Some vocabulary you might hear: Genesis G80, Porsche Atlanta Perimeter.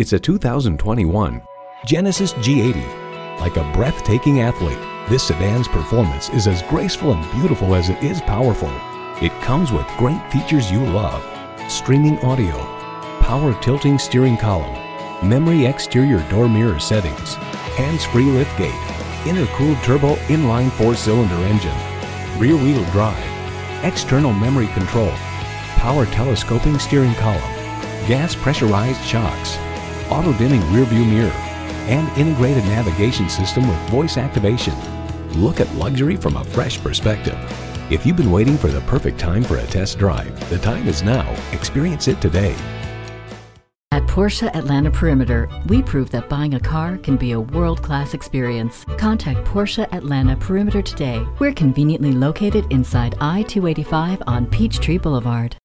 It's a 2021 Genesis G80. Like a breathtaking athlete, this sedan's performance is as graceful and beautiful as it is powerful. It comes with great features you love: streaming audio, power tilting steering column, memory exterior door mirror settings, hands-free liftgate, intercooled turbo inline four-cylinder engine, rear-wheel drive, external memory control, power telescoping steering column, gas pressurized shocks, auto-dimming rearview mirror, and integrated navigation system with voice activation. Look at luxury from a fresh perspective. If you've been waiting for the perfect time for a test drive, the time is now. Experience it today. At Porsche Atlanta Perimeter, we prove that buying a car can be a world-class experience. Contact Porsche Atlanta Perimeter today. We're conveniently located inside I-285 on Peachtree Boulevard.